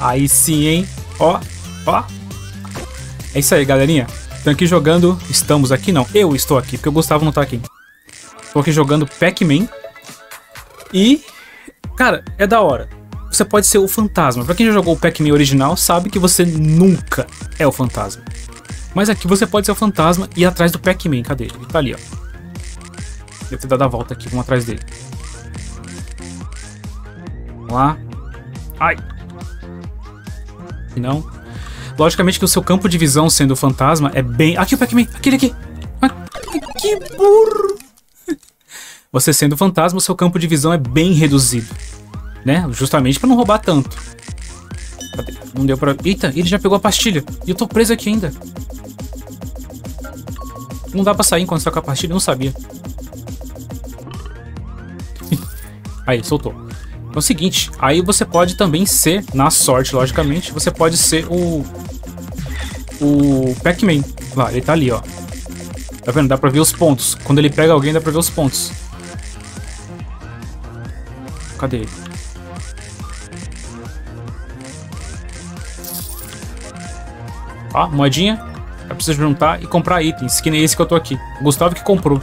Aí sim, hein? Ó, ó. É isso aí, galerinha. Estamos aqui jogando... Estamos aqui? Não, eu estou aqui, porque o Gustavo não tá aqui. Estou aqui jogando Pac-Man. E... cara, é da hora. Você pode ser o fantasma. Pra quem já jogou o Pac-Man original, sabe que você nunca é o fantasma. Mas aqui você pode ser o fantasma e ir atrás do Pac-Man. Cadê ele? Ele tá ali, ó. Deve ter dado a volta aqui. Vamos atrás dele. Vamos lá. Ai! E não. Logicamente que o seu campo de visão sendo o fantasma é bem... Aqui o Pac-Man! Aquele aqui! Que burro! Você sendo fantasma, o seu campo de visão é bem reduzido, né? Justamente pra não roubar tanto. Não deu pra... Eita, ele já pegou a pastilha. E eu tô preso aqui ainda. Não dá pra sair enquanto tá com a pastilha, eu não sabia. Aí, soltou. Então é o seguinte, aí você pode também ser, na sorte, logicamente, você pode ser o Pac-Man. Lá, ele tá ali, ó. Tá vendo? Dá pra ver os pontos. Quando ele pega alguém, dá pra ver os pontos. Cadê ele? Ó, moedinha. Eu preciso juntar e comprar itens, que nem esse que eu tô aqui. O Gustavo que comprou.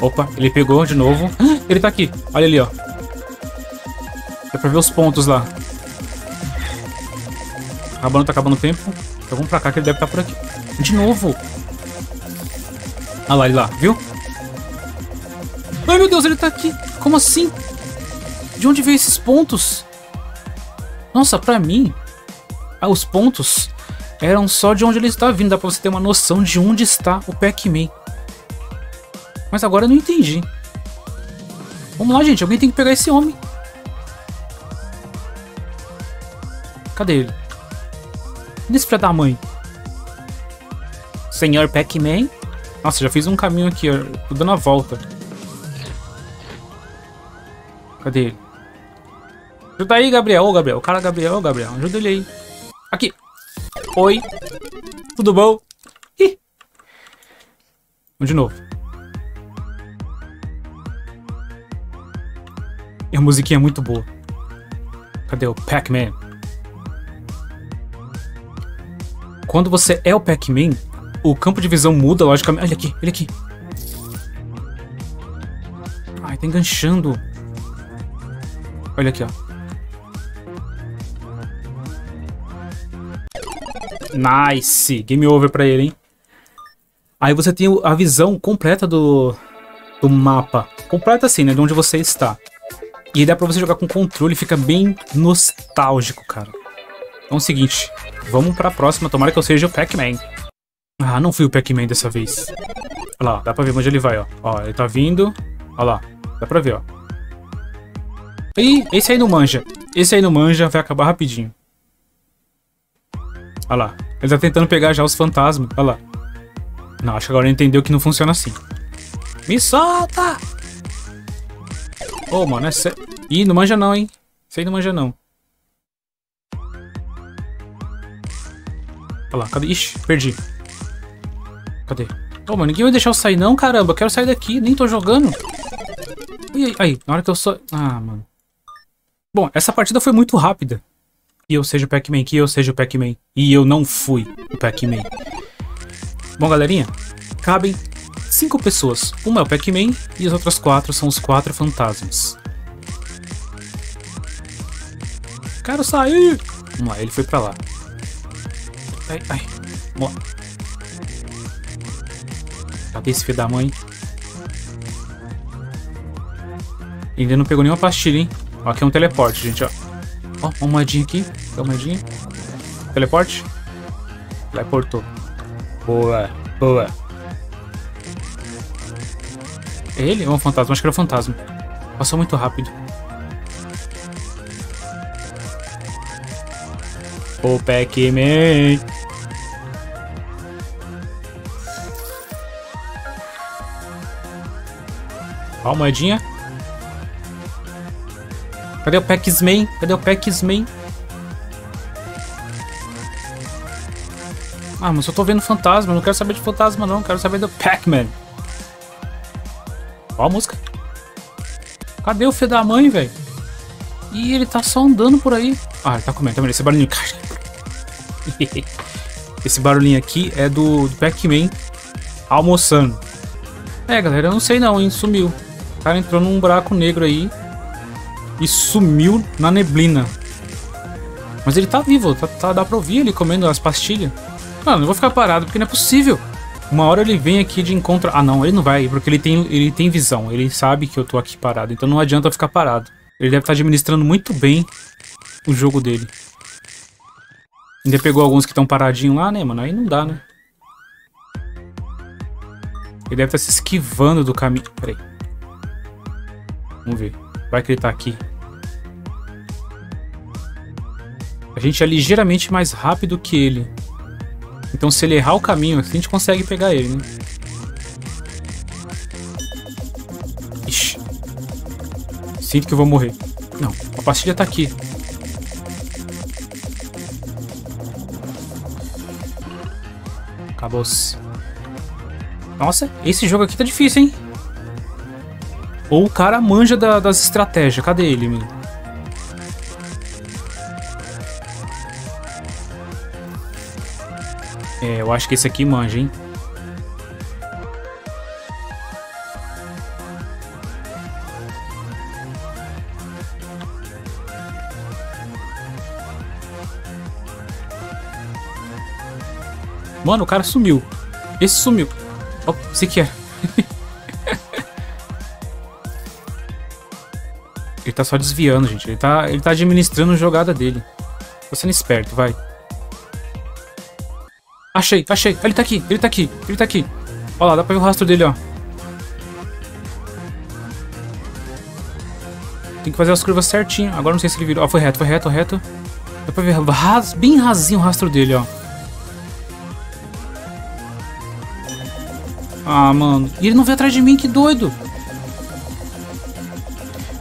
Opa, ele pegou de novo. Ele tá aqui. Olha ali, ó. Dá pra ver os pontos lá. Acabando, tá acabando o tempo. Então vamos pra cá que ele deve estar por aqui. De novo. Ah lá, ele lá, viu? Ai meu Deus, ele tá aqui. Como assim? De onde veio esses pontos? Nossa, pra mim, os pontos eram só de onde ele está vindo. Dá pra você ter uma noção de onde está o Pac-Man. Mas agora eu não entendi. Vamos lá, gente. Alguém tem que pegar esse homem. Cadê ele? Cadê esse filho da mãe? Senhor Pac-Man? Nossa, já fiz um caminho aqui, ó. Tô dando a volta. Cadê ele? Ajuda aí, Gabriel. Ô, Gabriel. O cara Gabriel, Gabriel. Ajuda ele aí. Aqui. Oi. Tudo bom? Ih. Vamos de novo. E a musiquinha é muito boa. Cadê o Pac-Man? Quando você é o Pac-Man, o campo de visão muda, logicamente. Olha aqui, ele aqui. Ai, tá enganchando. Olha aqui, ó. Nice! Game over pra ele, hein? Aí você tem a visão completa do mapa. Completa assim, né? De onde você está. E aí dá pra você jogar com controle, fica bem nostálgico, cara. Então é o seguinte, vamos pra próxima, tomara que eu seja o Pac-Man. Ah, não fui o Pac-Man dessa vez. Olha lá, dá pra ver onde ele vai, ó. Ó, ele tá vindo. Olha lá, dá pra ver, ó. Ih, esse aí não manja. Esse aí não manja, vai acabar rapidinho. Olha lá, ele tá tentando pegar já os fantasmas, olha lá. Não, acho que agora ele entendeu que não funciona assim. Me solta! Ô, oh, mano, é sério. Ih, não manja não, hein. Isso aí não manja não. Olha lá, cadê? Ixi, perdi. Cadê? Ô, oh, mano, ninguém vai deixar eu sair não, caramba. Eu quero sair daqui, nem tô jogando. Aí, aí, na hora que eu só... Ah, mano. Bom, essa partida foi muito rápida. Que eu seja o Pac-Man, que eu seja o Pac-Man. E eu não fui o Pac-Man. Bom, galerinha, cabem 5 pessoas. Uma é o Pac-Man e as outras 4 são os 4 fantasmas. Quero sair! Vamos lá, ele foi pra lá. Ai, ai. Vamos lá. Cadê esse filho da mãe? Ele ainda não pegou nenhuma pastilha, hein? Ó, aqui é um teleporte, gente, ó. Ó, uma moedinha aqui. Uma moedinha. Teleporte. Teleportou. Boa, boa. É ele? Ou é um fantasma? Acho que era um fantasma. Passou muito rápido. O Pac-Man. Ó, a moedinha. Cadê o Pac-Man? Cadê o Pac-Man? Ah, mas eu tô vendo fantasma. Eu não quero saber de fantasma, não. Eu quero saber do Pac-Man. Ó a música. Cadê o filho da mãe, velho? Ih, ele tá só andando por aí. Ah, ele tá comendo, tá vendo? Esse barulhinho. Esse barulhinho aqui é do Pac-Man almoçando. É, galera, eu não sei não, hein? Sumiu. O cara entrou num buraco negro aí e sumiu na neblina. Mas ele tá vivo, dá pra ouvir ele comendo as pastilhas. Mano, não vou ficar parado porque não é possível. Uma hora ele vem aqui de encontro... Ah, não, ele não vai, porque ele tem visão. Ele sabe que eu tô aqui parado, então não adianta eu ficar parado. Ele deve estar administrando muito bem o jogo dele. Ainda pegou alguns que estão paradinhos lá, né, mano? Aí não dá, né? Ele deve estar se esquivando do caminho. Peraí. Vamos ver. Vai que ele tá aqui. A gente é ligeiramente mais rápido que ele. Então se ele errar o caminho, a gente consegue pegar ele, né? Ixi. Sinto que eu vou morrer. Não, a pastilha tá aqui. Acabou-se. Nossa, esse jogo aqui tá difícil, hein? Ou o cara manja das estratégias. Cadê ele, menino? É, eu acho que esse aqui manja, hein? Mano, o cara sumiu. Esse sumiu. Opa, esse aqui é. Ele tá só desviando, gente. Ele tá administrando a jogada dele. Tô sendo esperto, vai. Achei, achei. Ele tá aqui, ele tá aqui, ele tá aqui. Olha lá, dá pra ver o rastro dele, ó. Tem que fazer as curvas certinho. Agora não sei se ele virou. Ó, foi reto, foi reto, reto. Dá pra ver bem rasinho o rastro dele, ó. Ah, mano. E ele não veio atrás de mim, que doido.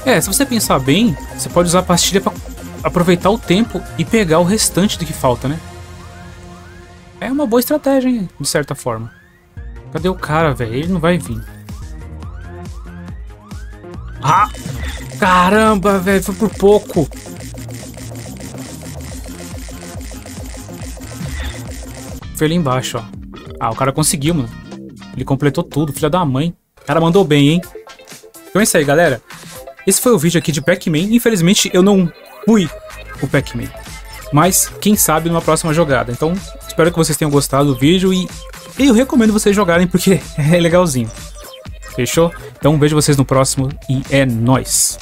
É, se você pensar bem, você pode usar a pastilha pra aproveitar o tempo e pegar o restante do que falta, né? É uma boa estratégia, hein? De certa forma. Cadê o cara, velho? Ele não vai vir. Ah! Caramba, velho! Foi por pouco! Foi ali embaixo, ó. Ah, o cara conseguiu, mano. Ele completou tudo, filha da mãe. O cara mandou bem, hein? Então é isso aí, galera. Esse foi o vídeo aqui de Pac-Man. Infelizmente, eu não fui o Pac-Man. Mas, quem sabe, numa próxima jogada. Então, espero que vocês tenham gostado do vídeo e eu recomendo vocês jogarem porque é legalzinho. Fechou? Então, vejo vocês no próximo e é nóis!